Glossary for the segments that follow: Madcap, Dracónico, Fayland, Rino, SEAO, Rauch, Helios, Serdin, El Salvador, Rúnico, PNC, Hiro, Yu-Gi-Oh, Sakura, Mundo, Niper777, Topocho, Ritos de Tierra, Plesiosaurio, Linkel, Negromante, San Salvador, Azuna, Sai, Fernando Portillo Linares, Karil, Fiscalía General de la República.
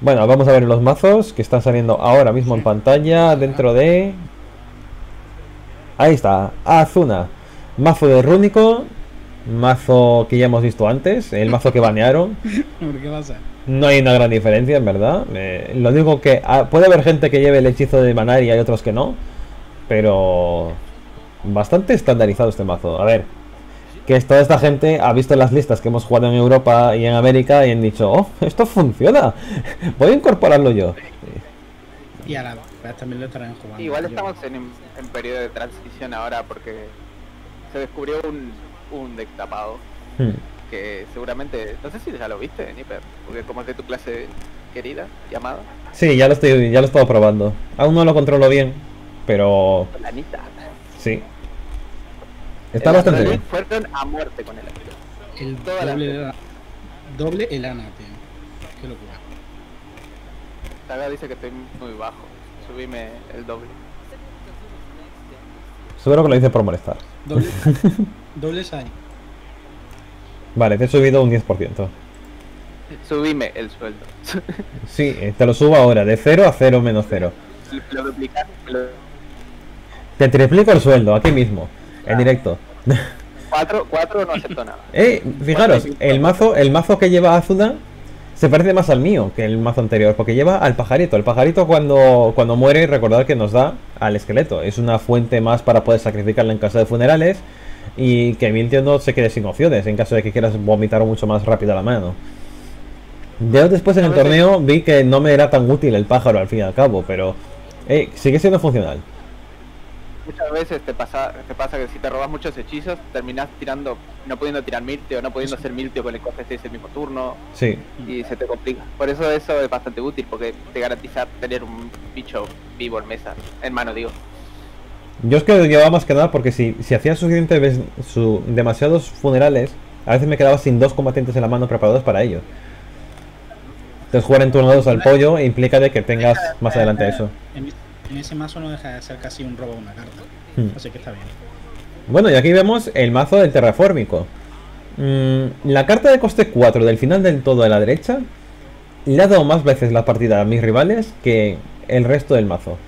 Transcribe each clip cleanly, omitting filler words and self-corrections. Bueno, vamos a ver los mazos que están saliendo ahora mismo en pantalla. Dentro de... ahí está, Azuna. Mazo de Rúnico. Mazo que ya hemos visto antes. El mazo que banearon. ¿Por qué pasa? No hay una gran diferencia, en verdad. Lo único que... puede haber gente que lleve el hechizo de manar y hay otros que no. Pero... bastante estandarizado este mazo. A ver, que toda esta gente ha visto las listas que hemos jugado en Europa y en América y han dicho, oh, esto funciona, voy a incorporarlo yo. Y a la vez también lo estarán jugando. Igual estamos en periodo de transición ahora porque se descubrió un deck tapado. Que seguramente, no sé si ya lo viste, Niper, porque como es de tu clase querida, llamada. Sí, ya lo he estado probando. Aún no lo controlo bien, pero... planita. Sí. Está bastante bien. Fueron a muerte con el anterior. El doble Elana, tío. Qué locura. Saga dice que estoy muy bajo. Subime el doble. Seguro que lo dice por molestar. Doble. Doble Sai. Vale, te he subido un 10%. Subime el sueldo. Sí, te lo subo ahora. De 0 a 0 menos 0. Lo duplicaste. Te triplico el sueldo, aquí mismo. En directo. 4 no acepto nada. Fijaros, el mazo que lleva Azuna se parece más al mío que el mazo anterior, porque lleva al pajarito. El pajarito cuando muere, recordad que nos da al esqueleto. Es una fuente más para poder sacrificarla en caso de funerales y que Miltio no se quede sin opciones en caso de que quieras vomitar mucho más rápido a la mano. Yo después en el torneo vi que no me era tan útil el pájaro al fin y al cabo, pero sigue siendo funcional. Muchas veces te pasa que si te robas muchos hechizos, terminás tirando, no pudiendo tirar Miltio, no pudiendo hacer Miltio con el coste este ese mismo turno. Sí. Y se te complica. Por eso es bastante útil, porque te garantiza tener un bicho vivo en mesa, en mano digo. Yo es que lo llevaba más que nada porque si hacía demasiados funerales, a veces me quedaba sin dos combatientes en la mano preparados para ello. Entonces jugar en turno 2 al pollo implica de que tengas más adelante eso. En ese mazo no deja de ser casi un robo a una carta. Así que está bien. Bueno, y aquí vemos el mazo del Terraformico. La carta de coste 4 del final del todo de la derecha le ha dado más veces la partida a mis rivales que el resto del mazo.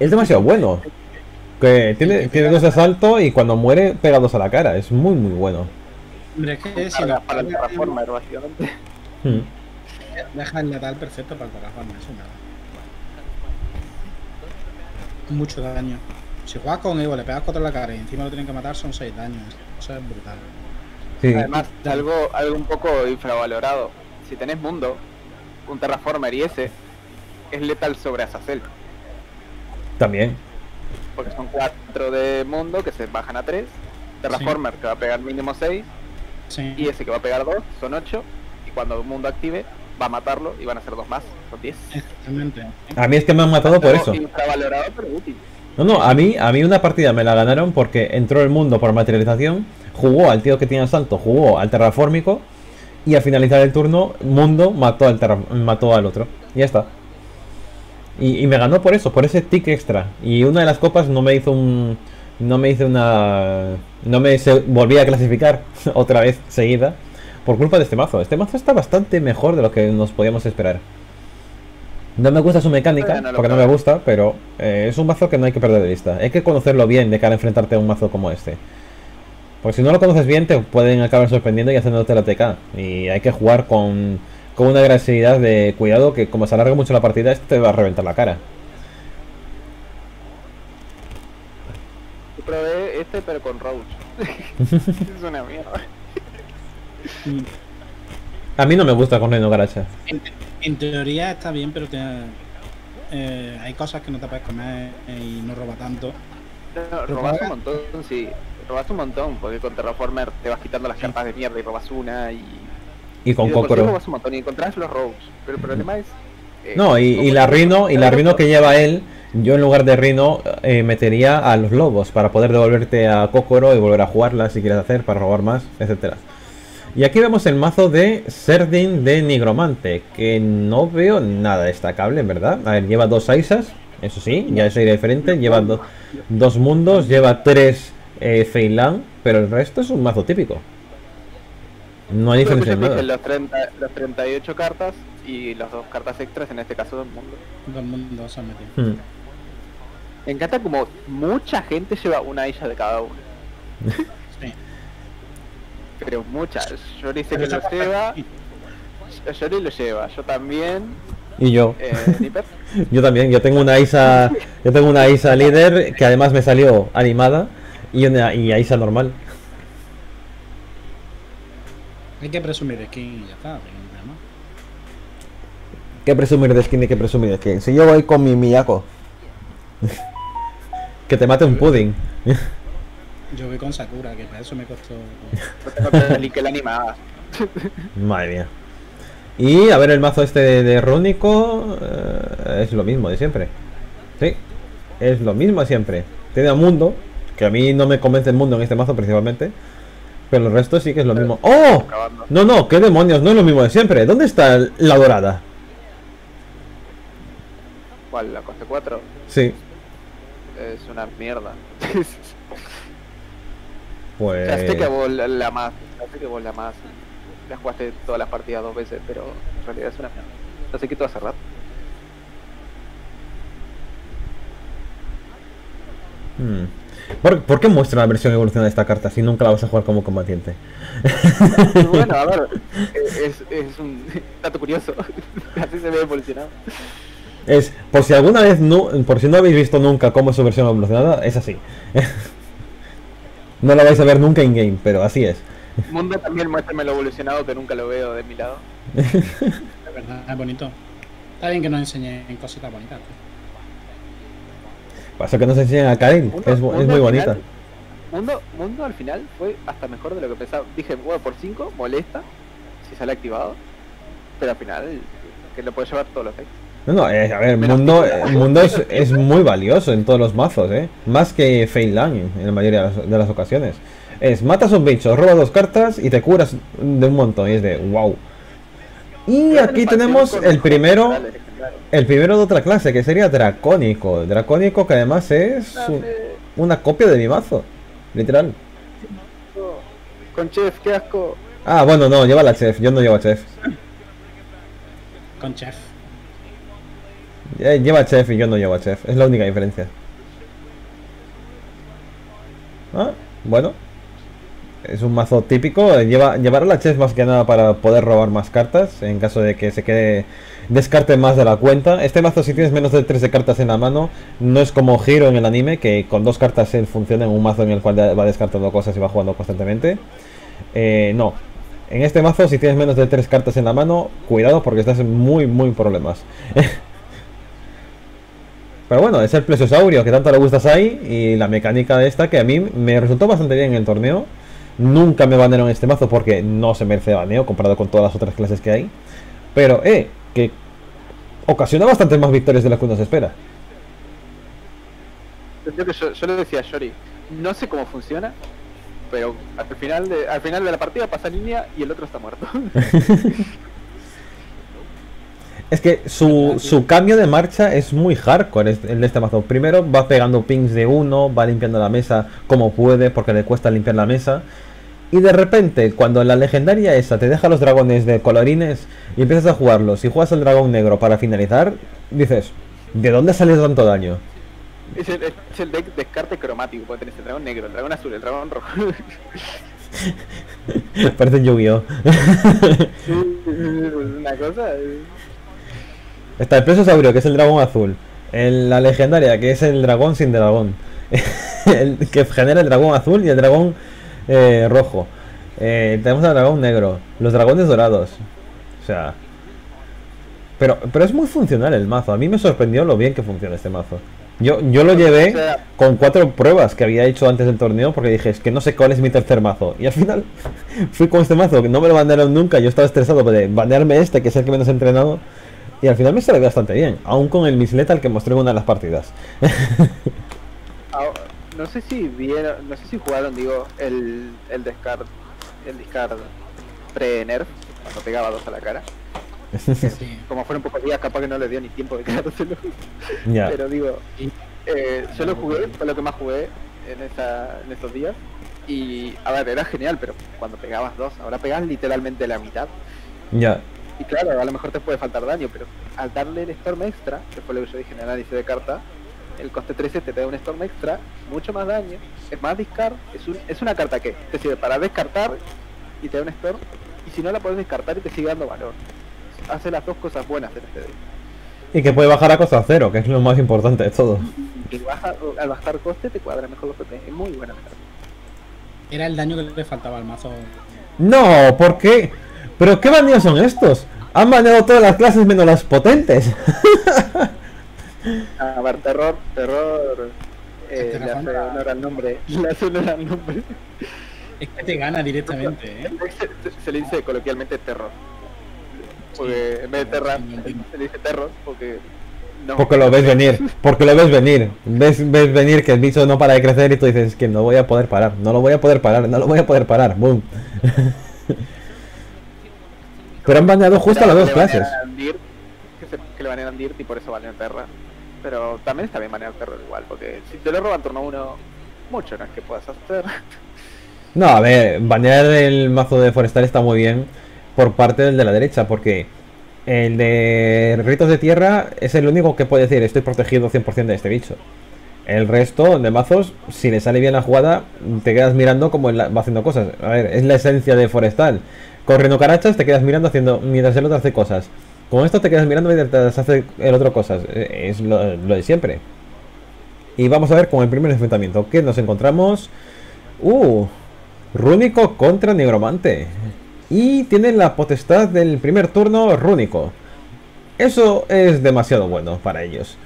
Es demasiado bueno. Que tiene dos de asalto y cuando muere pega dos a la cara. Es muy muy bueno. Hombre, es que si la para el Terraformer, básicamente. Deja el letal perfecto para el Terraformer, es una... mucho daño. Si juegas con Evo, le pegas 4 en la cara y encima lo tienen que matar, son 6 daños. Eso es brutal. Sí. Además, algo un poco infravalorado. Si tenés Mundo, un Terraformer y ese, es letal sobre Azazel. También. Porque son 4 de Mundo que se bajan a 3. Terraformer que va a pegar mínimo 6. Sí. Y ese que va a pegar 2, son 8. Y cuando Mundo active, va a matarlo y van a hacer 2 más, son 10. Exactamente. A mí es que me han matado por eso. Infravalorado, pero útil. No, a mí una partida me la ganaron porque entró el Mundo por materialización, jugó al tío que tiene asalto, jugó al Terraformico y al finalizar el turno, Mundo mató al otro. Y ya está. Y me ganó por eso, por ese tick extra. Y una de las copas no me volví a clasificar otra vez seguida. Por culpa de este mazo. Este mazo está bastante mejor de lo que nos podíamos esperar. No me gusta su mecánica, porque no me gusta, pero es un mazo que no hay que perder de vista. Hay que conocerlo bien de cara a enfrentarte a un mazo como este. Porque si no lo conoces bien, te pueden acabar sorprendiendo y haciéndote la TK. Y hay que jugar con una agresividad de cuidado, que como se alarga mucho la partida, este te va a reventar la cara. Yo probé este, pero con Rauch. Es una mierda. A mí no me gusta con Rino Garacha. En teoría está bien, pero hay cosas que no te puedes comer y no roba tanto. No, robas un montón, sí. Robas un montón, porque con Terraformer te vas quitando las cartas de mierda y robas una y... y con Kokoro. Robas un montón y encontrás los robos. Pero el problema es... no, y la Rino que lleva él, yo en lugar de Rino metería a los lobos para poder devolverte a Kokoro y volver a jugarla si quieres hacer, para robar más, etcétera. Y aquí vemos el mazo de Serdin de Negromante, que no veo nada destacable, en verdad. A ver, lleva 2 Aisas, eso sí, ya eso irá diferente. Lleva 2 mundos, lleva 3 Fayland, pero el resto es un mazo típico. No hay diferencia en nada. Los 38 cartas y las dos cartas extras, en este caso del mundo. Del mundo se han metido. Me encanta como mucha gente lleva una isla de cada uno. Sí. Pero muchas. Jordi sé que lo lleva. Jordi lo lleva, yo también. Y yo. Yo también, yo tengo una Isa líder que además me salió animada y una Isa normal. Hay que presumir de skin y ya está, ¿no? Hay que presumir de skin. Si yo voy con mi Miyako. Que te mate un pudding. Yo voy con Sakura, que para eso me costó. Linkel animada. Madre mía. Y a ver el mazo este de Rúnico, es lo mismo de siempre. Sí, es lo mismo de siempre. Tiene a Mundo, que a mí no me convence el Mundo en este mazo principalmente. Pero el resto sí que es lo mismo. ¡Oh! No, no, qué demonios, no es lo mismo de siempre. ¿Dónde está la dorada? ¿Cuál? ¿La coste 4? Sí. Es una mierda. Pues... Ya sé que vos la más, la jugaste todas las partidas dos veces, pero en realidad es una mierda. No sé qué tú vas a cerrar. ¿Por qué muestra la versión evolucionada de esta carta si nunca la vas a jugar como combatiente? Bueno, a ver, es un dato curioso. Así se ve evolucionado. Es, por si alguna vez, no, por si no habéis visto nunca cómo es su versión evolucionada, es así. No la vais a ver nunca en game, pero así es. Mundo también muéstrame lo evolucionado, que nunca lo veo de mi lado. Es verdad, es bonito. Está bien que nos enseñen cositas bonitas. Pasó que nos enseñen a Karil, que es muy bonita. Mundo al final fue hasta mejor de lo que pensaba. Dije, bueno, por 5, molesta, si sale activado. Pero al final, que lo puede llevar todos los decks. No, no, a ver, Mundo es muy valioso en todos los mazos, más que Fayland en la mayoría de las ocasiones. Es, matas a un bicho, robas dos cartas y te curas de un montón, y es de wow. Y aquí tenemos el primero de otra clase, que sería Dracónico. Dracónico que además es una copia de mi mazo, literal. Con Chef, qué asco. Ah, bueno, no, lleva la Chef, yo no llevo a Chef. Con Chef. Lleva a Chef y yo no llevo a Chef, es la única diferencia. Ah, bueno. Es un mazo típico, llevar a la Chef más que nada para poder robar más cartas en caso de que se quede descarte más de la cuenta. Este mazo, si tienes menos de 13 cartas en la mano, no es como Hiro en el anime, que con 2 cartas él funciona en un mazo en el cual va descartando cosas y va jugando constantemente. No, en este mazo si tienes menos de 3 cartas en la mano, cuidado porque estás muy en problemas. Pero bueno, es el Plesiosaurio que tanto le gusta a Sai, y la mecánica esta que a mí me resultó bastante bien en el torneo. Nunca me banearon este mazo porque no se merece baneo comparado con todas las otras clases que hay. Pero, que ocasiona bastante más victorias de las que uno se espera. Yo le decía a Jordi, no sé cómo funciona, pero al final de la partida pasa línea y el otro está muerto. Es que su cambio de marcha es muy hardcore el de este mazo. Primero va pegando pings de uno, va limpiando la mesa como puede porque le cuesta limpiar la mesa. Y de repente, cuando la legendaria esa te deja los dragones de colorines y empiezas a jugarlos, y juegas el dragón negro para finalizar, dices, ¿de dónde ha salido tanto daño? Es el deck descarte cromático, porque tenés el dragón negro, el dragón azul, el dragón rojo. Parece Yu-Gi-Oh. Una cosa... Está el Plesiosaurio, que es el dragón azul. La legendaria, que es el dragón sin dragón. Que genera el dragón azul y el dragón rojo. Tenemos al dragón negro. Los dragones dorados. O sea... Pero es muy funcional el mazo. A mí me sorprendió lo bien que funciona este mazo. Yo lo llevé con 4 pruebas que había hecho antes del torneo, porque dije, es que no sé cuál es mi tercer mazo. Y al final fui con este mazo, que no me lo banearon nunca. Yo estaba estresado de banearme este, que es el que menos he entrenado. Y al final me salió bastante bien, aún con el mislet al que mostré en una de las partidas. No sé si vieron, no sé si jugaron, digo, el discard pre-nerf, cuando pegaba 2 a la cara. Sí. Como fueron pocos días, capaz que no le dio ni tiempo de quedárselo. Yeah. Pero digo, yo lo jugué, fue lo que más jugué en estos días. Y, a ver, era genial, pero cuando pegabas 2, ahora pegas literalmente la mitad. Ya. Y claro, a lo mejor te puede faltar daño, pero al darle el Storm extra, que fue lo que yo dije en el análisis de carta, el coste 13 te da un Storm extra, mucho más daño, es más discard, es una carta que te sirve para descartar y te da un Storm, y si no la puedes descartar y te sigue dando valor. Hace las dos cosas buenas en este deck. Y que puede bajar a coste a 0, que es lo más importante de todo. Y baja, al bajar coste te cuadra mejor los PP, es muy buena carta. Era el daño que le faltaba al mazo. No, ¿por qué? ¿Pero qué baneos son estos? Han baneado todas las clases menos las potentes. A ver, terror. Le hace honor al nombre. Le hace honor al nombre. Es que te gana directamente, ¿eh? Se le dice coloquialmente terror. Porque sí, en vez de terra, se le dice terror porque... No. Porque lo ves venir, ves venir que el bicho no para de crecer y tú dices, es que no voy a poder parar, boom. Pero han baneado justo las dos clases. Que le banean Dirt y por eso banean Terra. Pero también está bien banear Terra igual, porque si te lo roban turno 1, mucho no es que puedas hacer. No, a ver, banear el mazo de Forestal está muy bien por parte del de la derecha, porque el de Ritos de Tierra es el único que puede decir, estoy protegido 100% de este bicho. El resto de mazos, si le sale bien la jugada, te quedas mirando como él va haciendo cosas. A ver, es la esencia de Forestal. Corriendo carachas, te quedas mirando haciendo mientras el otro hace cosas. Con esto te quedas mirando mientras hace el otro cosas. Es lo de siempre. Y vamos a ver con el primer enfrentamiento. ¿Qué nos encontramos? Rúnico contra Negromante. Y tienen la potestad del primer turno Rúnico. Eso es demasiado bueno para ellos.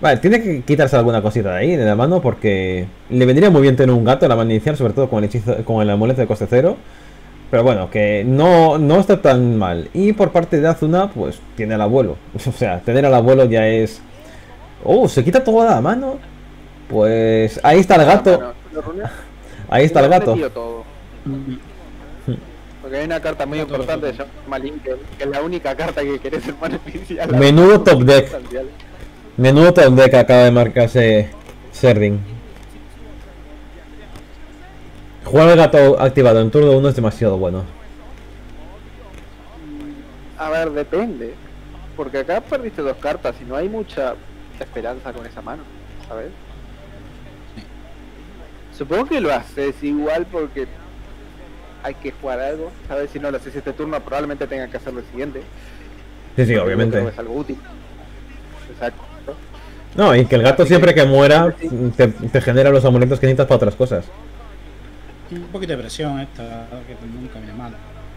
Vale, tiene que quitarse alguna cosita de ahí de la mano, porque le vendría muy bien tener un gato en la mano inicial, sobre todo con el hechizo, con el amuleto de coste 0. Pero bueno, que no está tan mal. Y por parte de Azuna, pues tiene al abuelo. O sea, tener al abuelo ya es... ¡Oh! ¿Se quita toda la mano? Pues... ahí está el gato. Ahí está el gato. Porque hay una carta muy importante que se llama Linkel, que es la única carta que querés en mano inicial. Menudo top deck. Menudo top deck acaba de marcarse Serdin. Jugar el gato activado en turno 1 es demasiado bueno. A ver, depende. Porque acá perdiste dos cartas y no hay mucha esperanza con esa mano, ¿sabes? Supongo que lo haces igual porque... hay que jugar algo, ¿sabes? Si no lo haces este turno, probablemente tengan que hacerlo el siguiente. Sí, sí, obviamente. Es algo útil. Exacto. No, y que el gato siempre que muera te genera los amuletos que necesitas para otras cosas. Un poquito de presión esta, que nunca viene mal.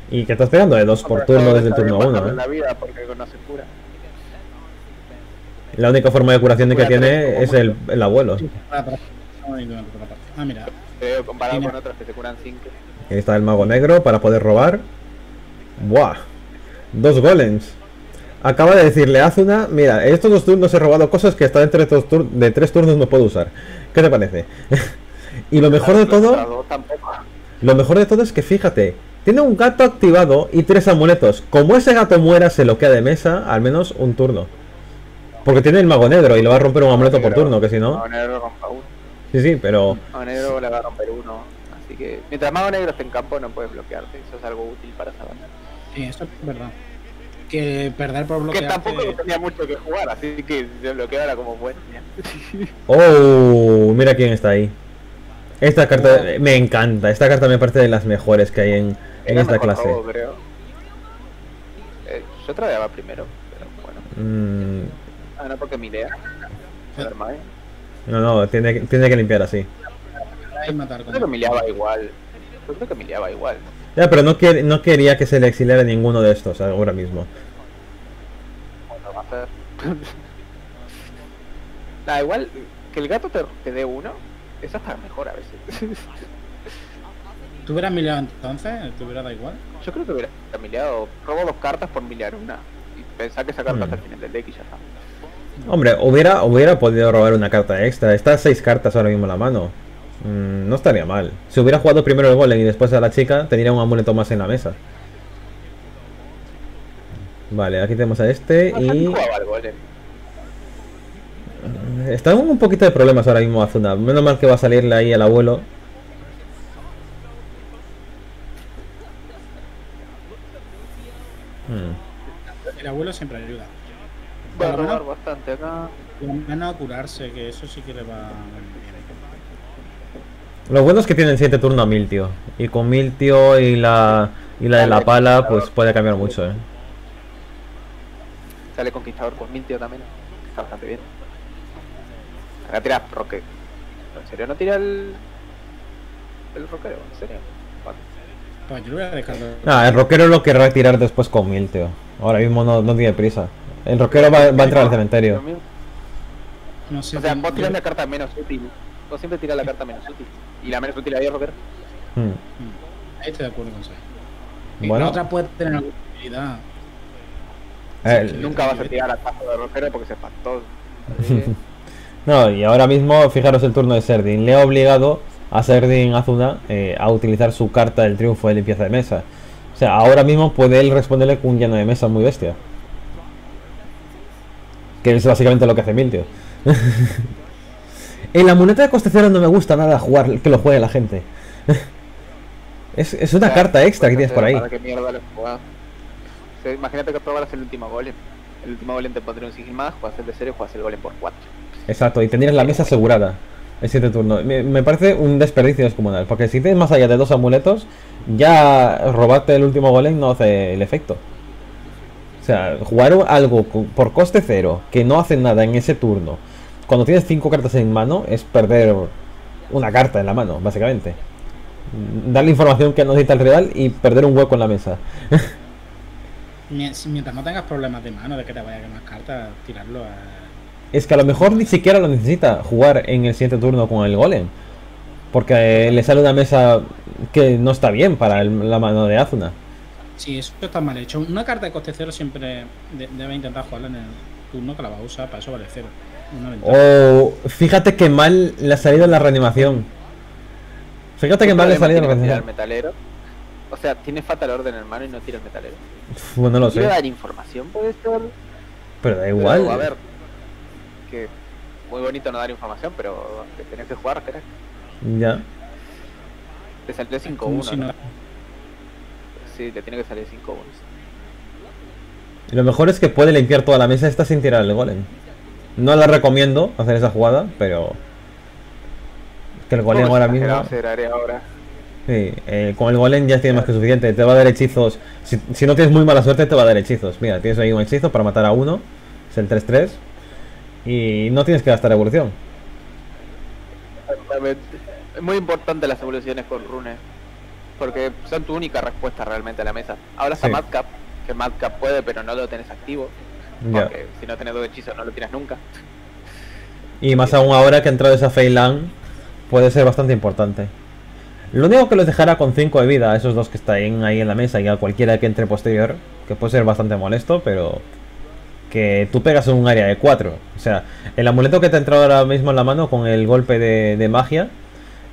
Y que estás pegando de 2 por turno desde el turno 1, ¿eh? La vida, porque no se cura. La única forma de curación que tiene es el abuelo. Ah, mira. Comparado con otras que te curan 5. Ahí está el mago negro para poder robar. ¡Buah! Dos golems. Acaba de decirle a Azuna, mira, estos dos turnos he robado cosas que hasta dentro de, tres turnos no puedo usar. ¿Qué te parece? Y lo mejor de todo... lo mejor de todo es que, fíjate, tiene un gato activado y 3 amuletos. Como ese gato muera, se lo queda de mesa al menos un turno. Porque tiene el mago negro y le va a romper un amuleto por turno, que si no... mago negro rompa uno. Sí, sí, pero... mago negro le va a romper uno. Así que mientras mago negro esté en campo no puedes bloquearte, eso es algo útil para saber. Sí, eso es verdad. Que perder por bloquearte... que tampoco tenía mucho que jugar, así que se bloqueara como buen. ¡Oh! Mira quién está ahí. Esta carta me encanta, esta carta me parece de las mejores que hay en esta clase. Robo, creo. Yo tradeaba primero, pero bueno. Ah, no, porque mi idea. No, tiene que limpiar así. Yo creo que miliaba igual. Ya, pero no quería que se le exiliara ninguno de estos ahora mismo. Bueno, va a ser. Da igual, que el gato te dé uno, es hasta mejor a veces. ¿Tú hubieras miliado entonces? ¿Te hubiera dado igual? Yo creo que hubiera miliado. Robo 2 cartas por miliar una. Y pensá que esa carta hasta el final del deck y ya está. Hombre, hubiera podido robar una carta extra. Está 6 cartas ahora mismo en la mano. No estaría mal. Si hubiera jugado primero el golem y después a la chica, tendría un amuleto más en la mesa. Vale, aquí tenemos a este y... están un poquito de problemas ahora mismo Azuna. Menos mal que va a salirle ahí al abuelo. siempre ayuda. Va a robar bastante acá. Van a curarse, que eso sí que le va... Lo bueno es que tienen 7 turnos a Miltio. Y con Miltio y la de la pala, pues puede cambiar mucho, eh. Sale Conquistador con Miltio también. Está bastante bien. Acá tiras Roque. ¿En serio no tira el roquero? ¿En serio? Vale. No, yo lo voy a dejar. Nah, el roquero lo querrá tirar después con Miltio. Ahora mismo no tiene prisa. El roquero va a entrar al cementerio. No sé, o sea, vos tirás la carta menos útil. Vos siempre tirás la carta menos útil. Y la menos útil la voy a roquero. Ahí estoy de acuerdo con Sai. Bueno. La otra puede tener alguna utilidad. Nunca vas a tirar al paso de roquero porque se espantó. No, y ahora mismo, fijaros el turno de Serdin. Le ha obligado a Serdin Azuna a utilizar su carta del triunfo de limpieza de mesa. O sea, ahora mismo puede él responderle con un lleno de mesa muy bestia. Que es básicamente lo que hace Miltio. En la moneta de coste cero no me gusta nada jugar que lo juegue la gente. es una carta extra que tienes por ahí. Qué mierda lo jugás. O sea, imagínate que probaras el último golem. El último golem te pondría un sigil más, juegas el de cero y juegas el golem por 4. Exacto, y tendrías la mesa asegurada el 7 turno. Me parece un desperdicio descomunal, porque si tienes más allá de 2 amuletos, ya robarte el último golem no hace el efecto. O sea, jugar algo por coste cero, que no hace nada en ese turno, cuando tienes 5 cartas en mano, es perder una carta en la mano, básicamente. Darle información que no necesita el rival y perder un hueco en la mesa. Mientras no tengas problemas de mano, de que te vaya a quemar cartas, tirarlo a... Es que a lo mejor ni siquiera lo necesita jugar en el siguiente turno con el golem. Porque le sale una mesa que no está bien para la mano de Azuna. Sí, eso está mal hecho. Una carta de coste cero siempre debe intentar jugarla en el turno que la va a usar. Para eso vale cero. O fíjate que mal le ha salido la reanimación. Fíjate que mal le ha salido la reanimación. Metalero. O sea, tiene fatal orden en mano y no tira el metalero. Bueno, no lo sé. ¿Puede dar información? ¿Puede estar? Pero da igual. Pero, a ver. Que muy bonito no dar información, pero que tenés que jugar, crack. Ya. Te salió 5-1. Si no... Sí, te tiene que salir 5-1. Lo mejor es que puede limpiar toda la mesa esta sin tirar el golem. No la recomiendo hacer esa jugada, pero... Es que el golem ahora mismo... Ahora. Sí, con el golem ya tienes más que suficiente. Te va a dar hechizos. Si no tienes muy mala suerte, te va a dar hechizos. Mira, tienes ahí un hechizo para matar a uno. Es el 3-3. Y no tienes que gastar evolución. Es muy importante las evoluciones con Rune, porque son tu única respuesta realmente a la mesa. Ahora está Madcap, que Madcap puede, pero no lo tenés activo. Porque si no tenés 2 hechizos no lo tiras nunca. Y más aún ahora que ha entrado esa Fayland, puede ser bastante importante. Lo único que los dejará con 5 de vida a esos dos que están ahí en la mesa y a cualquiera que entre posterior, que puede ser bastante molesto, pero... Que tú pegas en un área de 4. O sea, el amuleto que te ha entrado ahora mismo en la mano con el golpe de magia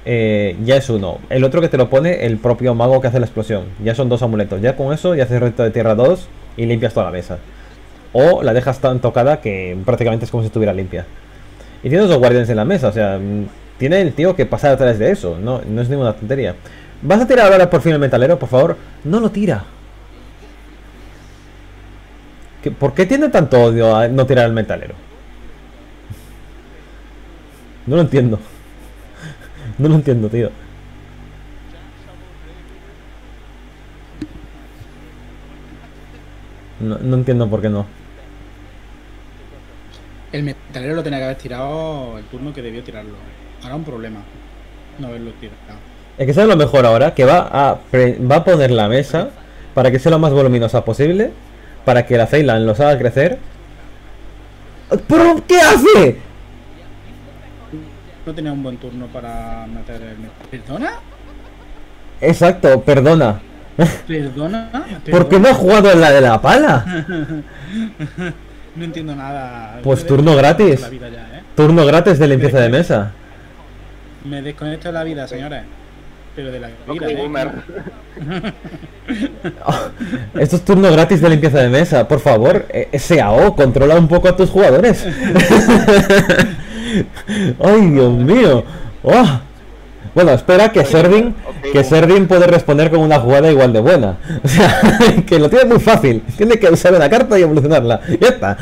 ya es uno. El otro que te lo pone el propio mago que hace la explosión. Ya son 2 amuletos. Ya con eso ya haces reto de tierra 2 y limpias toda la mesa. O la dejas tan tocada que prácticamente es como si estuviera limpia. Y tienes 2 guardianes en la mesa. O sea, tiene el tío que pasar atrás de eso. No es ninguna tontería. ¿Vas a tirar ahora por fin el metalero, por favor? No lo tira. ¿Por qué tiene tanto odio a no tirar al metalero? No lo entiendo. No lo entiendo, tío. No entiendo por qué no. El metalero lo tenía que haber tirado el turno que debió tirarlo. Ahora un problema no haberlo tirado. Es que sabes lo mejor ahora, que va a poner la mesa para que sea lo más voluminosa posible. Para que la Fayland los haga crecer. ¿Pero qué hace? No tenía un buen turno para matar el... ¿Perdona? Exacto, perdona. ¿Perdona? ¿Por qué no ha jugado en la de la pala? No entiendo nada. Pues turno gratis. Turno gratis de limpieza de mesa. Me desconecto de la vida, señores. Pero de la vida, Esto es turno gratis de limpieza de mesa. Por favor, SEAO, controla un poco a tus jugadores. Ay, Dios mío. Oh, Bueno, espera que Serdin puede responder con una jugada igual de buena. O sea, que lo tiene muy fácil. Tiene que usar una carta y evolucionarla. Ya está.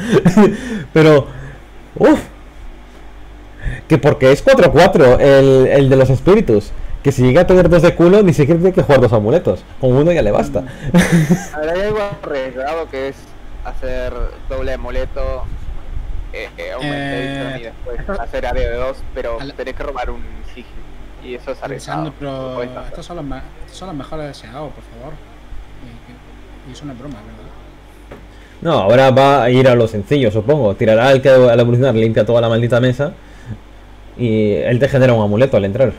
Pero... uff. Que porque es 4-4 el de los espíritus. Que si llega a tener dos de culo, ni siquiera tiene que jugar dos amuletos. Con uno ya le basta. Ahora hay algo arriesgado que es hacer doble amuleto. Y después hacer área de dos, pero tenés que robar un sigil. Y eso es arriesgado. Pero estos son los mejores de SEAO, por favor. Y es una broma, ¿verdad? No, ahora va a ir a lo sencillo, supongo. Tirará al que al evolucionar limpia toda la maldita mesa. Y él te genera un amuleto al entrar.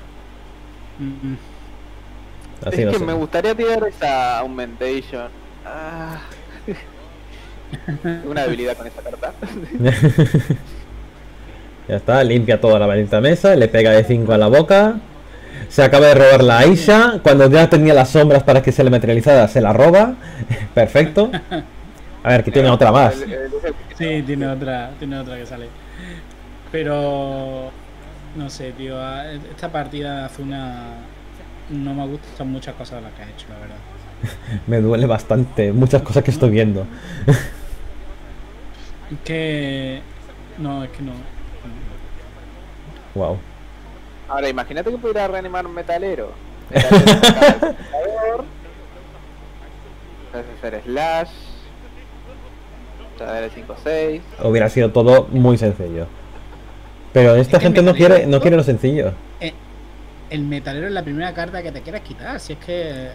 Así es no que sé. Me gustaría tirar esa Augmentation. Ah. Una debilidad con esa carta. Ya está, limpia toda la maldita mesa, le pega de 5 a la boca. Se acaba de robar la Aisha. Cuando ya tenía las sombras para que se le materializara, se la roba. Perfecto. A ver, que tiene otra más. Sí, tiene otra que sale. Pero... no sé, tío. Esta partida hace una... no me gustan muchas cosas de las que ha hecho, la verdad. Me duele bastante. Muchas cosas que estoy viendo. Es que no. Wow. Ahora, imagínate que pudiera reanimar un metalero. Puedes hacer slash. Traer el 5-6. Hubiera sido todo muy sencillo. Pero esta es gente no quiere lo sencillo. El metalero es la primera carta que te quieras quitar. Si es que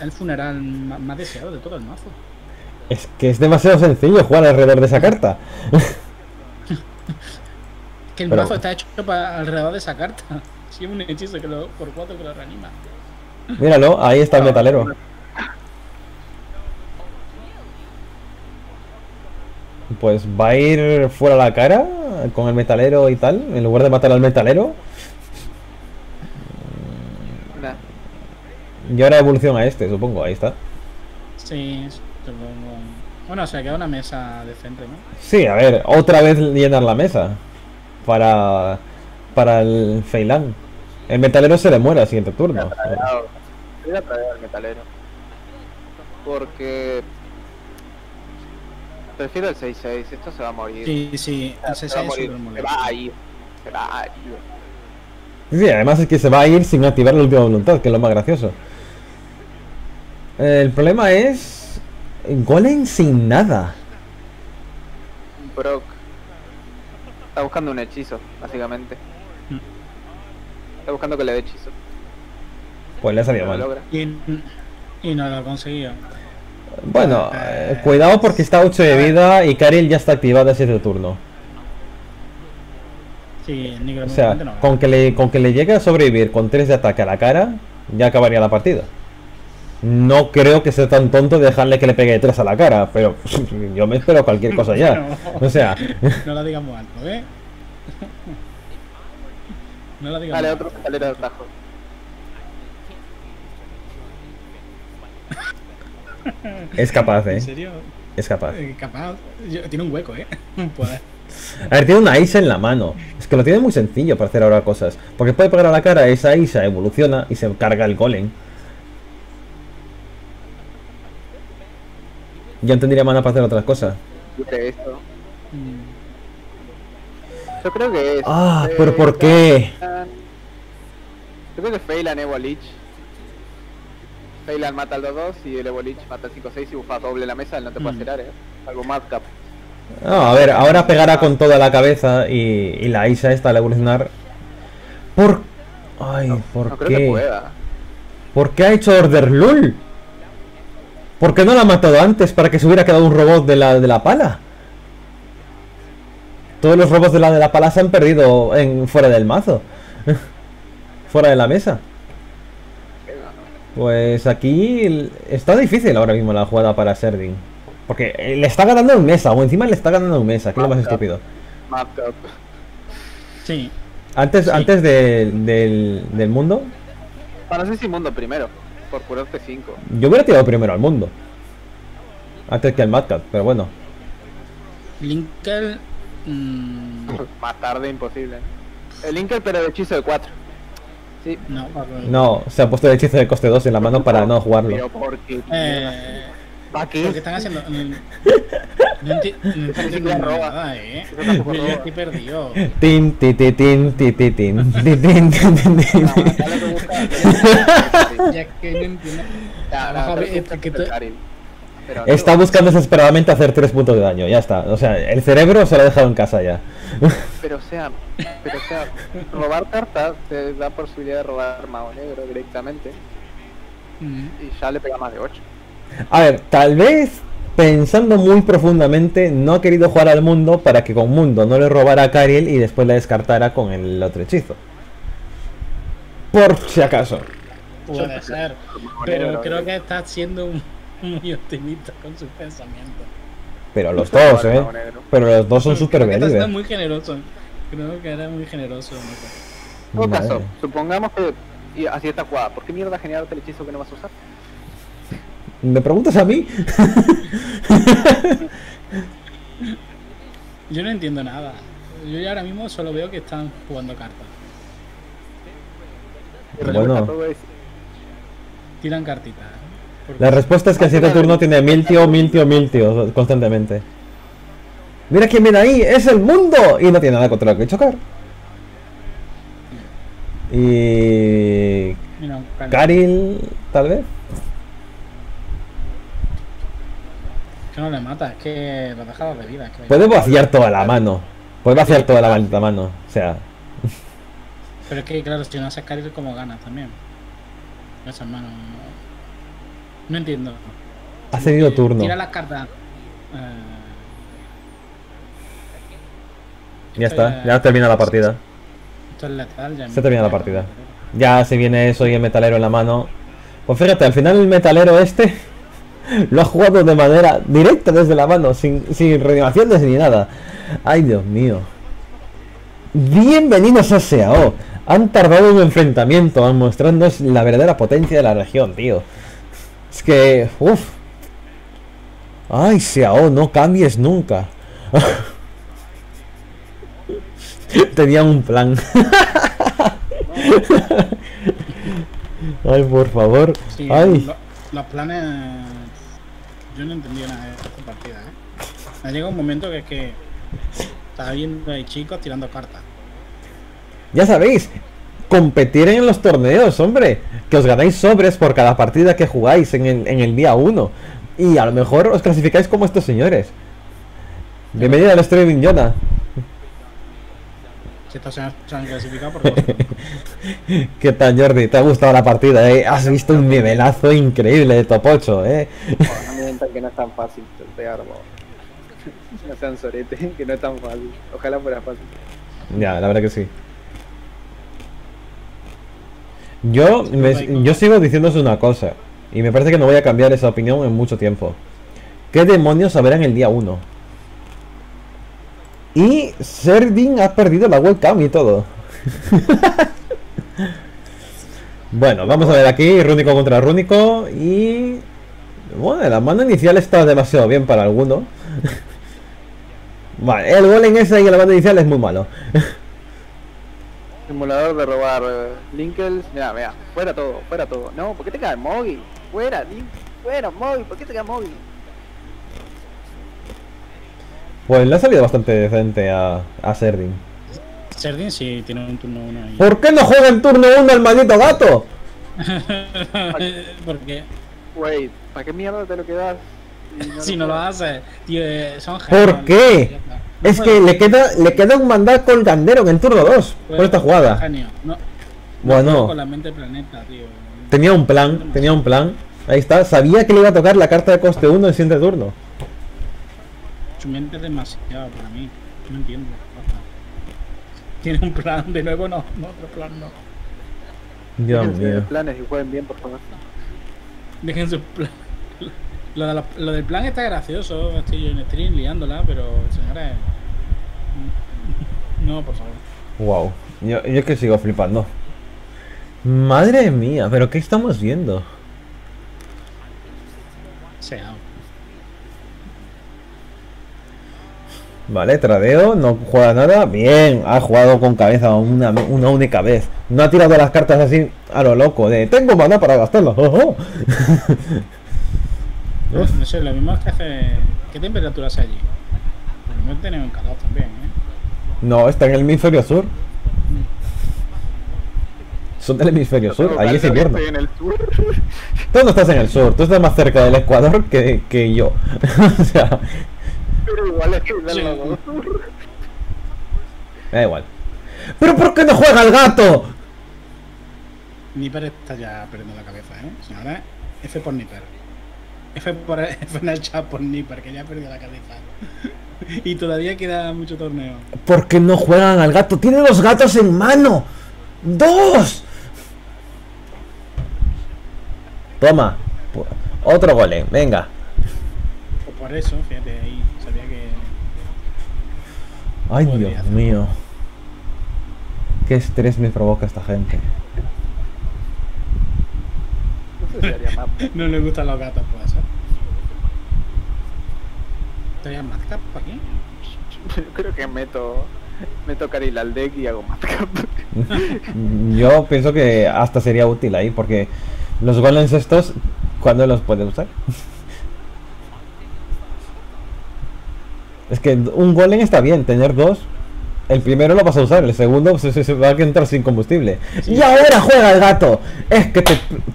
el funeral más deseado de todo el mazo. Es que es demasiado sencillo jugar alrededor de esa carta. Que el mazo está hecho para alrededor de esa carta. Si es un hechizo que lo, por 4 que lo reanima. Míralo, ahí está el metalero. Pues va a ir fuera la cara con el metalero y tal, en lugar de matar al metalero. Y ahora evolución a este, supongo, ahí está. Sí, supongo. Bueno, o sea, queda una mesa decente, ¿no? Sí, a ver, otra vez llenar la mesa. Para el Fayland. El metalero se le muere al siguiente turno. Voy a traer al metalero. Porque... prefiero el 6-6, esto se va a morir. Sí, sí, el 6-6 se va a ir. Se va a ir. Sí, además es que se va a ir sin activar la última voluntad, que es lo más gracioso. El problema es... golem sin nada. Brock. Está buscando un hechizo, básicamente. Está buscando que le dé hechizo. Pues le ha salido mal. Y no lo ha conseguido. Bueno, cuidado porque está 8 de vida y Karil ya está activada ese turno. Sí, o sea, no. con que le llegue a sobrevivir con 3 de ataque a la cara, ya acabaría la partida. No creo que sea tan tonto dejarle que le pegue 3 a la cara, pero yo me espero cualquier cosa ya. No, o sea... no la digamos alto, ¿eh? No la digamos. Vale, otro escalera de atajo. Es capaz, ¿eh? ¿En serio? Es capaz. Capaz. Tiene un hueco, ¿eh? Pues... a ver, tiene una Isa en la mano. Es que lo tiene muy sencillo para hacer ahora cosas. Porque puede pegar a la cara, esa Isa evoluciona y se carga el golem. Ya tendría mana para hacer otras cosas. Yo creo que es... ah, pero ¿por qué? Yo creo que Fayland Evo Lich. Fayland mata al 2-2 y el Evo Lich mata al 5-6 y bufa doble la mesa. Él no te puede hacer área, salvo Madcap. No, a ver, ahora pegará con toda la cabeza y la Isa esta al evolucionar. ¿Por? Ay, no, ¿por no qué? Creo que pueda. ¿Por qué ha hecho Order Lul? ¿Por qué no la ha matado antes para que se hubiera quedado un robot de la pala? Todos los robots de la pala se han perdido fuera del mazo. Fuera de la mesa. Pues aquí está difícil ahora mismo la jugada para Serdin. Porque le está ganando en mesa, o encima le está ganando en mesa, que es lo más estúpido. Sí. Antes del mundo. Para no sé si mundo primero, por curarte 5. Yo hubiera tirado primero al mundo. Antes que al Madcap, pero bueno. Linkel. Más tarde imposible. El Linkel, pero de hechizo de 4. Sí. No, no, se ha puesto el hechizo de coste 2 en la mano para no jugarlo. Pero porque... Porque están haciendo... No entiendo nada, Yo estoy perdido. Ya que no entiendo. Está buscando desesperadamente hacer 3 puntos de daño, ya está. O sea, el cerebro se lo ha dejado en casa ya. Pero o sea, robar cartas te da posibilidad de robar mago negro directamente. Y ya le pega más de 8. A ver, tal vez, pensando muy profundamente, no ha querido jugar al mundo para que con mundo no le robara a Karil y después la descartara con el otro hechizo. Por si acaso. Puede ser, pero creo que está siendo muy optimista con sus pensamientos. Pero los dos, pero los dos son súper valientes. Está muy generoso. Creo que era muy generoso. En todo caso, supongamos que así está jugada. ¿Por qué mierda generarte el hechizo que no vas a usar? ¿Me preguntas a mí? Yo no entiendo nada. Yo ya ahora mismo solo veo que están jugando cartas. Bueno. Tiran cartitas. La respuesta es que a cierto turno tiene Miltio constantemente. ¡Mira quién viene ahí! ¡Es el mundo! Y no tiene nada contra lo que chocar. Y... Karil, tal vez. No le mata, es que lo deja de vida. Puedes vaciar toda la mano. Puedes vaciar toda la maldita mano. O sea. Pero es que, claro, si no haces Karil, como ganas también. Esas manos. No entiendo. Ha cedido turno. Tira las cartas. Ya está, ya termina la partida. Esto es letal, ya. Se termina la partida. Ya se viene eso y el metalero en la mano. Pues fíjate, al final el metalero este. Lo ha jugado de manera directa desde la mano, sin reanimaciones ni nada. Ay, Dios mío. Bienvenidos a SEAO. Han tardado un enfrentamiento, mostrándonos la verdadera potencia de la región, tío. Es que... uff. Ay, SEAO, no cambies nunca. Tenía un plan. Ay, por favor. Ay. Los planes... Yo no entendía nada de esta partida, Me ha llegado un momento que es que... Estaba viendo ahí chicos tirando cartas. Ya sabéis, competir en los torneos, hombre. Que os ganáis sobres por cada partida que jugáis en el día 1. Y a lo mejor os clasificáis como estos señores. Bienvenido al streaming, Jonah. Si estos se han clasificado por vosotros. ¿Qué tal, Jordi? ¿Te ha gustado la partida, Has visto un nivelazo increíble de Topocho, No me mientan que no es tan fácil, pegar, no sean sorete, que no es tan fácil. Ojalá fuera fácil. Ya, la verdad que sí. Yo sigo diciéndoos una cosa, y me parece que no voy a cambiar esa opinión en mucho tiempo. ¿Qué demonios sabrán el día 1? Y Serdin ha perdido la webcam y todo. Bueno, vamos a ver aquí, Rúnico contra Rúnico. Y... bueno, la mano inicial está demasiado bien para alguno. Vale, el gol en esa y en la mano inicial es muy malo. Simulador de robar Linkel. Mira, vea, fuera todo, fuera todo. No, ¿por qué te cae Mogi? Fuera, Linkel, fuera Mogi, ¿por qué te cae Mogi? Pues le ha salido bastante decente a Serdin. Serdin sí tiene un turno 1 ahí. ¿Por qué no juega en turno 1 el maldito gato? ¿Por qué? Wait, ¿para qué mierda te lo quedas? Si no lo haces, tío, son geniales. ¿Por qué? No es que le queda un mandato al gandero en el turno 2 por esta jugada. Genio. No, bueno. Con la mente planeta, tío. Tenía un plan. Ahí está, sabía que le iba a tocar la carta de coste 1 en el siguiente turno. Su mente es demasiado para mí, no entiendo. Tiene un plan, de nuevo no, otro plan no. Dios mío. Dejen sus planes y jueguen bien, por favor. Dejen sus planes. Lo del plan está gracioso, estoy yo en stream liándola, pero señores... No, por favor. Wow, yo es que sigo flipando. Madre mía, pero ¿qué estamos viendo? SEAO. Vale, tradeo, no juega nada. Bien, ha jugado con cabeza una única vez. No ha tirado las cartas así a lo loco, de tengo maná para gastarlas. Oh, oh. No sé, lo mismo es que hace... ¿Qué temperatura hace allí? No tenemos calor también, ¿eh? No, está en el hemisferio sur. Son del hemisferio sur, ahí es invierno. En el sur. Tú no estás en el sur, tú estás más cerca del Ecuador que yo. O sea... Pero igual es que sí. Da igual. ¡Pero por qué no juega el gato! Niper está ya perdiendo la cabeza, ¿eh? Señora, F por Niper. F en el chat por Niper, que ya ha perdido la cabeza. Y todavía queda mucho torneo. ¿Por qué no juegan al gato? ¡Tiene los gatos en mano! ¡Dos! Toma. Otro golem, venga. Por eso, fíjate, ahí sabía que... Ay, Dios mío. Qué estrés me provoca esta gente. No le gustan los gatos, puede ser. ¿Todavía Madcap por aquí? Yo creo que meto Karil al deck y hago Madcap. Yo pienso que hasta sería útil ahí, porque los golems estos, ¿cuándo los puede usar? Es que un golem está bien, tener dos. El primero lo vas a usar, el segundo se va a entrar sin combustible. Sí. ¡Y ahora juega el gato! Es que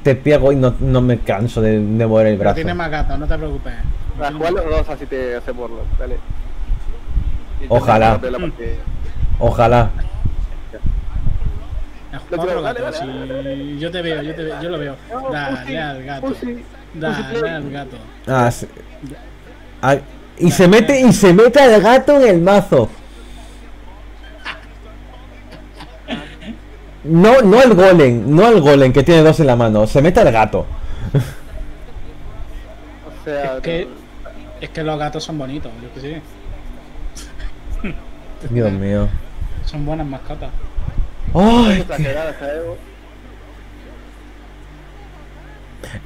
te piego y no me canso de mover el brazo. Pero tiene más gato, no te preocupes. Para jugar los dos así te hace borlo, dale. Ojalá. Ojalá. Dale. Yo te veo, yo lo veo. Dale al gato. Dale al gato. Ah, sí. Y se mete al gato en el mazo. No al golem, no al golem que tiene dos en la mano, se mete al gato. O sea, es que los gatos son bonitos, yo que sí. Dios mío. Son buenas mascotas. ¡Ay!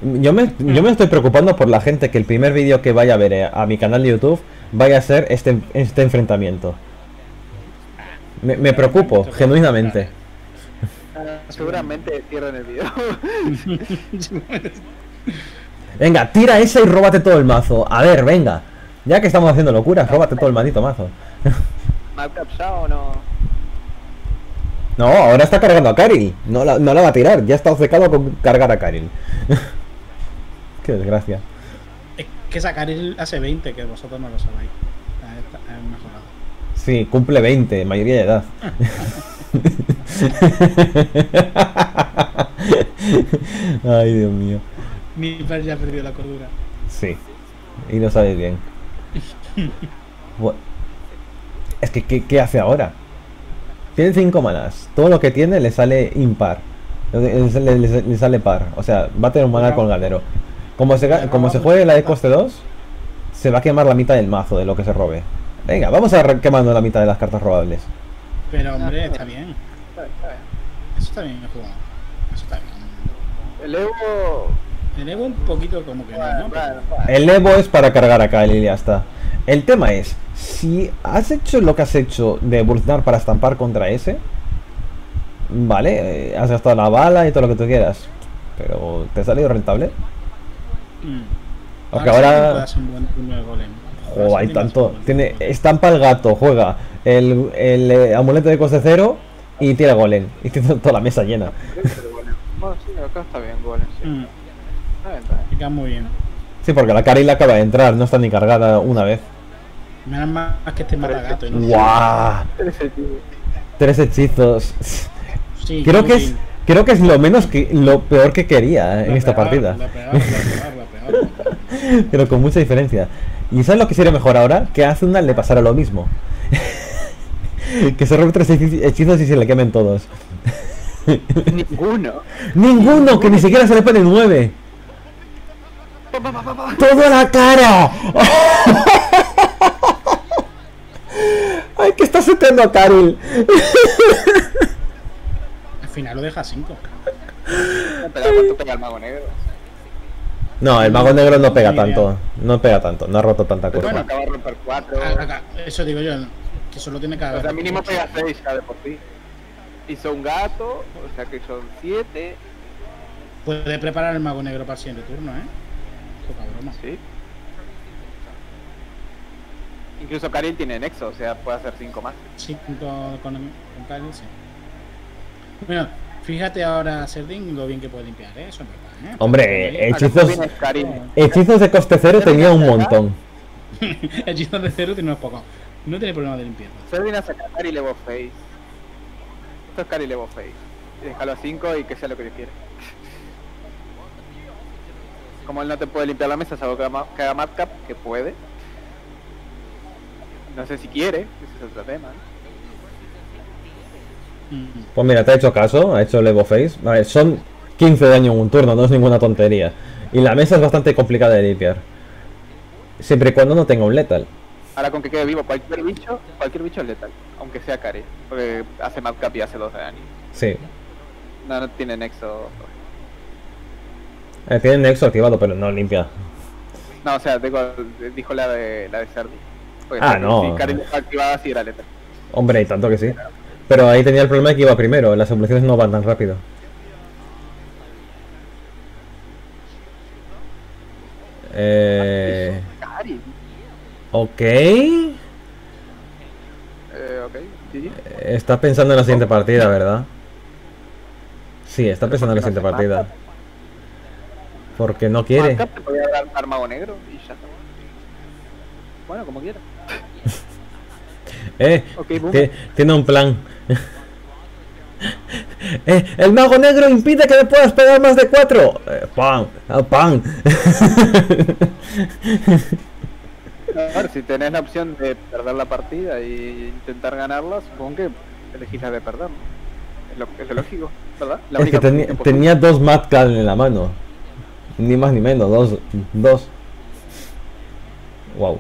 Yo me estoy preocupando por la gente que el primer vídeo que vaya a ver a mi canal de YouTube vaya a ser este enfrentamiento. Me preocupo, genuinamente. Seguramente cierran el video. Venga, tira esa y róbate todo el mazo. A ver, venga. Ya que estamos haciendo locuras, róbate todo el maldito mazo. ¿Madcap SEAO o no? No, ahora está cargando a Karil. No la va a tirar, ya está obcecado con cargar a Karil. Qué desgracia. Es que esa Karil hace 20, que vosotros no lo sabéis. Es mejorado. Sí, cumple 20, mayoría de edad. Ay, Dios mío. Niper ya ha perdido la cordura. Sí. Y lo sabéis bien. Bueno, es que ¿qué hace ahora? Tiene 5 manas. Todo lo que tiene le sale impar. Le sale par. O sea, va a tener un maná colgadero. Como se juegue la de coste 2, se va a quemar la mitad del mazo de lo que se robe. Venga, vamos a quemando la mitad de las cartas robables. Pero hombre, está bien. Eso está bien jugado. Eso está bien. El Evo un poquito como que no, ¿no? El Evo es para cargar acá, el ya está. El tema es, si has hecho lo que has hecho de burlar para estampar contra ese, vale, has gastado la bala y todo lo que tú quieras, pero ¿te ha salido rentable? Aunque ahora... Oh, hay tanto. Tiene estampa el gato, juega el amuleto de coste 0 y tira golem. Y tiene toda la mesa llena. Bueno, sí, acá está bien, golem. Sí. Está muy bien. Sí, porque la Karil acaba de entrar, no está ni cargada una vez. Me dan más que este mata gato. ¡Guau! Tres hechizos. Sí, creo que es lo menos que lo peor que quería en esta partida. La peor. Pero con mucha diferencia. ¿Y sabes lo que sería mejor ahora? Que a Azuna le pasara lo mismo. Que se robe 3 hechizos y se le quemen todos. Ninguno, que ni siquiera se le pone 9. ¡Todo a la cara! ¡Ay, que está seteando a Karil! Al final lo deja 5. Pero ¿cuánto pega el mago negro? No, el mago negro no pega tanto. No pega tanto, no ha roto tanta cosa. Bueno, acaba de romper 4. Eso digo yo, que solo tiene cada vez. O sea, mínimo pega 6 cada por sí. Hizo un gato, o sea que son 7. Puede preparar el mago negro para el siguiente turno, ¿eh? Poca broma. Sí. Incluso Karil tiene nexo, o sea, puede hacer 5 más. Sí, con Karil, sí. Bueno, fíjate ahora, Serdin, lo bien que puede limpiar, ¿eh? Eso es verdad, ¿eh? Hombre, hechizos de coste cero tenía un montón. Hechizos de cero tenía unos pocos. No tiene problema de limpieza. Serdin a sacar Karil Evo Face. Esto es Karil Evo Face. Déjalo a 5 y que sea lo que Dios quiera. Como él no te puede limpiar la mesa, salvo que haga Madcap, que puede. No sé si quiere, ese es otro tema, ¿no? Pues mira, te ha hecho caso, ha hecho el Evo Face. Vale, son 15 daños en un turno, no es ninguna tontería. Y la mesa es bastante complicada de limpiar. Siempre y cuando no tenga un letal. Ahora con que quede vivo, cualquier bicho es letal. Aunque sea Karil, porque hace Madcap y hace 2 daños. Sí. No tiene nexo. Tiene nexo activado, pero no limpia. No, o sea, dijo la de Serdin. Ah, no. Si Karil está activada, sí era letal. Hombre, y tanto que sí. Pero ahí tenía el problema de que iba primero. Las evoluciones no van tan rápido. Ok. Estás pensando en la siguiente partida, ¿verdad? Sí, está pensando en la siguiente partida. Porque no quiere. Te podía dar armado negro y ya está. Bueno, como quiera. Okay, tiene un plan. El mago negro impide que le puedas pegar más de 4. ¡Pam! ¡Pam! A ver, si tenés la opción de perder la partida e intentar ganarla, supongo que elegís la de perder, ¿no? Es lo lógico, ¿verdad? La única que tenía 2 Madcap en la mano. Ni más ni menos, dos. Wow.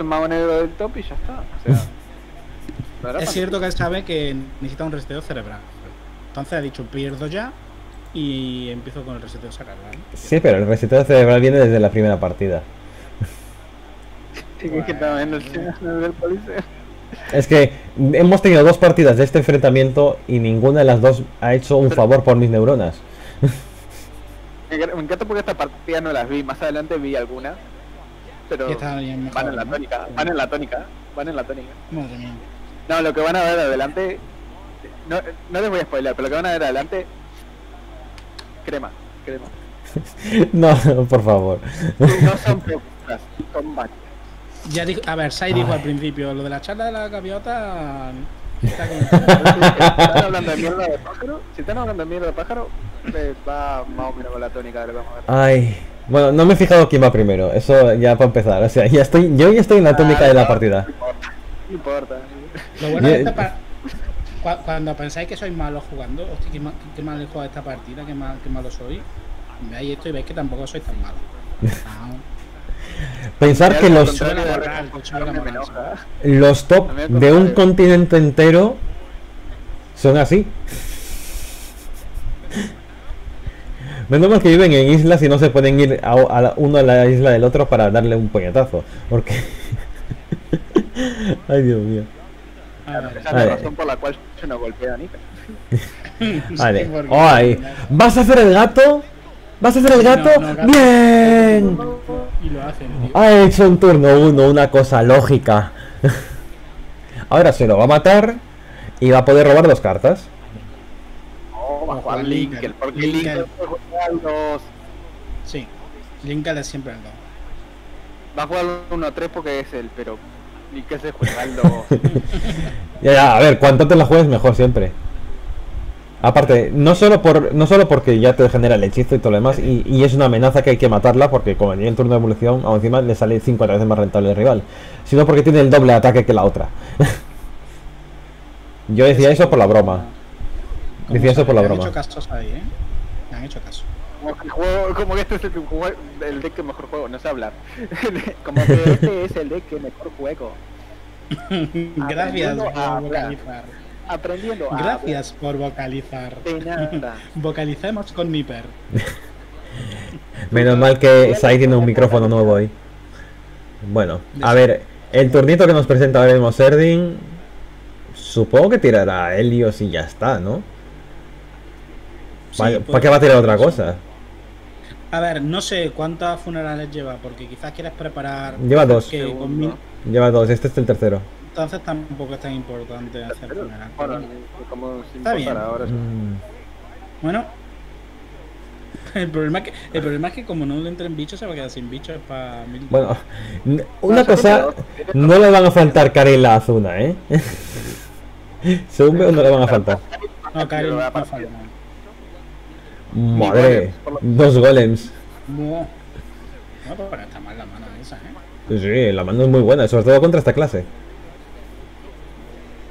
Un mago negro del top y ya está. O sea, es cierto que él sabe que necesita un reseteo cerebral. Entonces ha dicho, pierdo ya y empiezo con el reseteo cerebral. Sí, pero el reseteo cerebral viene desde la primera partida. Bueno, es que hemos tenido 2 partidas de este enfrentamiento y ninguna de las 2 ha hecho un favor por mis neuronas. Me encanta porque esta partida no las vi. Más adelante vi algunas. Pero mejor, van en la tónica, ¿no? van en la tónica. Madre mía. No, lo que van a ver adelante, no les voy a spoiler, pero lo que van a ver adelante, crema. No, por favor. No son preguntas, son varias. Ya digo, a ver, Sai dijo al principio, lo de la charla de la gaviota. Si están hablando de mierda de pájaro, va más o menos con la tónica de lo que vamos a ver. Ay. Bueno, no me he fijado quién va primero, eso ya para empezar, o sea, yo ya estoy en la tónica de la partida. No importa. Lo bueno es que cuando pensáis que sois malos jugando, hostia, qué mal he jugado esta partida, qué malo soy, veáis esto y veis que tampoco sois tan malos. Pensar que los top de un continente entero son así. Menos mal que viven en islas y no se pueden ir a uno a la isla del otro para darle un puñetazo. Porque... Ay, Dios mío. Esa es la razón por la cual se nos golpea a Niper. Vale. ¡Ay! ¿Vas a hacer el gato? ¿Vas a hacer el gato? No, ¡bien! Y lo hacen, tío. Ha hecho un turno 1, una cosa lógica. Ahora se lo va a matar y va a poder robar 2 cartas. Linkel, porque Linkel puede jugar al 2. Sí, Linkel es siempre al 2. Va a jugar al 1-3 porque es él, pero Linkel se juega al 2. ya, a ver, cuanto antes la juegues mejor siempre. Aparte, no solo porque ya te genera el hechizo y todo lo demás, y es una amenaza que hay que matarla, porque como venía el turno de evolución, aún encima le sale 50 veces más rentable el rival, sino porque tiene el doble de ataque que la otra. Yo decía eso por la broma. Decía eso por la broma. Me han hecho caso. Como que este es el deck que mejor juego, no sé hablar. Como que este es el deck que mejor juego. Gracias. aprendiendo. Gracias por vocalizar. De nada. Vocalicemos con Niper. Menos mal que Sai tiene un micrófono nuevo ahí. Bueno, a ver, el turnito que nos presenta ahora mismo Serdin, supongo que tirará a Helios y ya está, ¿no? Sí, ¿para qué va a tirar otra cosa? A ver, no sé cuántas funerales lleva, porque quizás quieres preparar... Lleva dos. Lleva dos, este es el tercero. Entonces tampoco es tan importante hacer funerales. Bueno, como sin pasar ahora. Bueno, el problema es que como no le entren bichos, se va a quedar sin bichos para... Bueno, una cosa, no le van a faltar Karil a Azuna, ¿eh? Según veo, no le van a faltar. No, Karil no va a faltar. Madre, dos golems. No, pero está mal la mano esa, ¿eh? Sí, la mano es muy buena, sobre todo contra esta clase.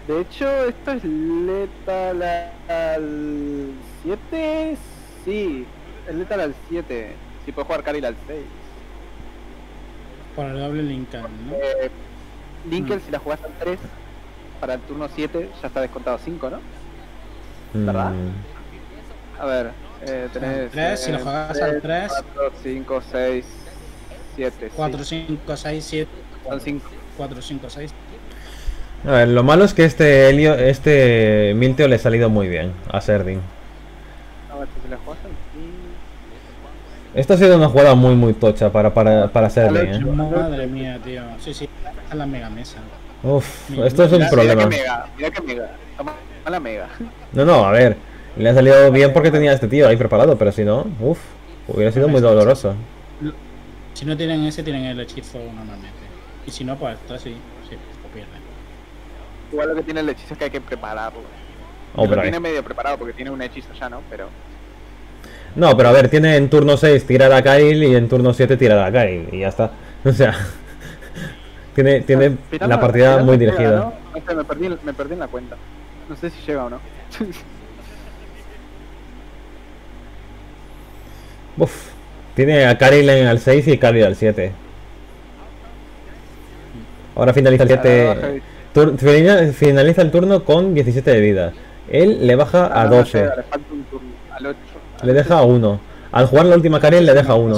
De hecho, esto es letal al 7. Sí, es letal al 7. Si puedo jugar Karil al 6. Por el doble Linkel, ¿no? Linkel, si la jugas al 3, para el turno 7 ya está descontado 5, ¿no? ¿Verdad? A ver, tenés... 3, si lo juegas al 3... 4, 5, 6, 7... 4, 5, 6, 7... Son 5. 4, 5, 6... A ver, lo malo es que este Miltio le ha salido muy bien a Serdin. A ver, si lo juegas al 5... Esta ha sido una jugada muy, muy tocha para Serdin, ¿eh? Madre mía, tío. Sí, sí, está la mega mesa. Uf, esto es un problema. Mira que mega. Toma la mega. No, no, a ver... Le ha salido bien porque tenía a este tío ahí preparado, pero si no, uff, hubiera sido muy doloroso. Si no tienen ese, tienen el hechizo normalmente. Y si no, pues está así, sí, lo pierden. Igual lo que tiene el hechizo es que hay que prepararlo. Oh, pero lo tiene medio preparado porque tiene un hechizo ya, ¿no? Pero... No, pero a ver, tiene en turno 6 tirar a Karil y en turno 7 tirar a Karil y ya está. O sea, tiene la partida muy dirigida. ¿No? Me perdí en la cuenta. No sé si llega o no. Uf, tiene a Karil al 6 y Karil al 7. Ahora finaliza el 7. Finaliza el turno con 17 de vida. Él le baja a 12. Le falta un turno, al 8. Le deja a 1. Al jugar la última Karil le deja a 1.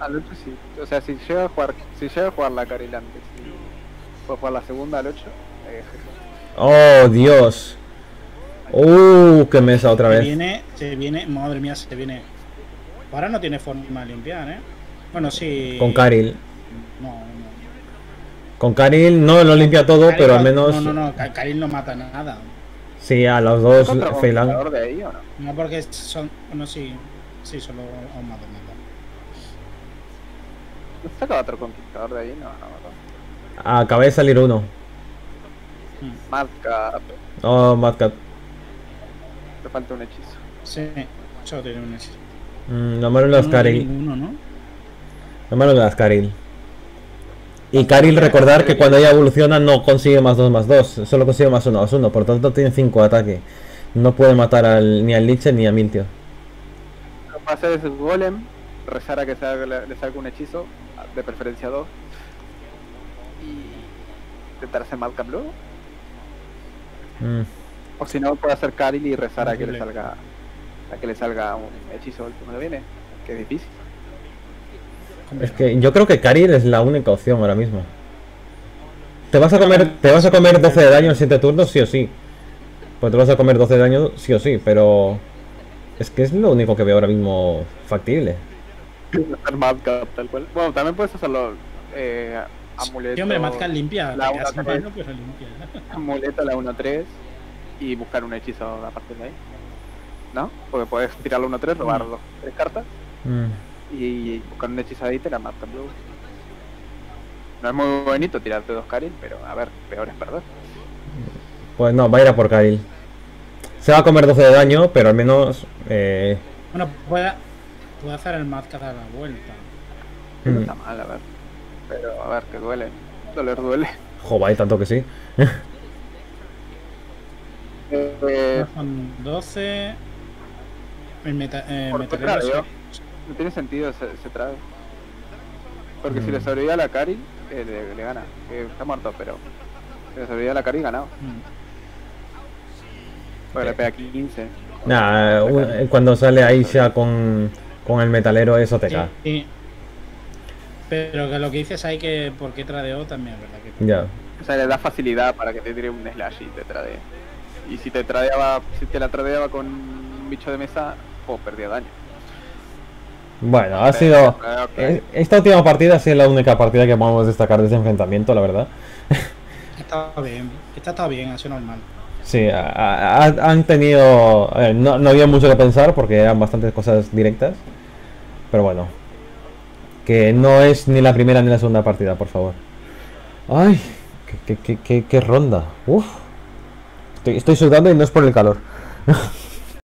Al 8 sí. O sea, si llega a jugar la Karil antes, puedo jugar la segunda al 8. Oh, Dios. Qué mesa otra vez. Se viene, madre mía, se viene. Ahora no tiene forma de limpiar, ¿eh? Bueno, sí. Con Karil. No. Con Karil no lo limpia todo, Karil, pero al menos. No, Karil no mata nada. Sí, a los dos Fayland. No, porque son. No, sí. Sí, solo os mata nada. ¿No saca otro conquistador de ahí? No. Acaba de salir uno. Madcap. Oh, Madcap. Te falta un hechizo. Sí, solo tiene un hechizo. Lo malo de las Karil. Lo malo de las Karil. Y Karil, recordar que cuando ella evoluciona no consigue +2/+2, solo consigue +1/+1, por tanto tiene 5 ataques. No puede matar ni al Liche ni a Miltio. Lo que va a hacer es golem, rezar a que le salga un hechizo, de preferencia 2. Y intentar hacer Madcap luego. O si no, puede hacer Karil y rezar a que le salga un hechizo como le viene, que es difícil. Es que yo creo que Karil es la única opción ahora mismo. Te vas a comer 12 de daño en 7 turnos, sí o sí. Pues te vas a comer 12 de daño, sí o sí, pero... Es que es lo único que veo ahora mismo factible. Madcap, tal cual. Bueno, también puedes hacerlo... amuleto... Sí, hombre, Madcap limpia. La 1-3. Amuleto la 1-3. Y buscar un hechizo a partir de ahí, ¿no? Porque puedes tirarlo 1-3, robar 3 cartas y buscar un hechizo ahí te la matan luego. No es muy bonito tirarte 2 Karil, pero a ver, peor es perder. Pues no, va a ir a por Karil. Se va a comer 12 de daño, pero al menos... Bueno, puede hacer el Madcap a la vuelta. No está mal, a ver. Pero a ver, que duele. Doler duele. Joder, tanto que sí. 12. No tiene sentido ese trago. Porque si le sobrevive a la Karil, le gana. Está muerto, pero Se les olvidó la Karil, ganado. Pues le pega 15. Nah, cuando sale ahí ya con el metalero eso te cae. Sí. Pero que lo que dices ahí que por qué tradeó también, ¿verdad? Que ya. O sea, le da facilidad para que te tire un slash y te tradee. Y si te tradeaba, si te la tradeaba con un bicho de mesa, pues perdía daño. Bueno, ha sido... Okay. Esta última partida ha sido la única partida que podemos destacar de ese enfrentamiento, la verdad. Está bien, esta está bien, ha sido normal. Sí, han tenido... no había mucho que pensar porque eran bastantes cosas directas. Pero bueno. Que no es ni la primera ni la segunda partida, por favor. Ay, qué ronda. Uf. Estoy sudando y no es por el calor.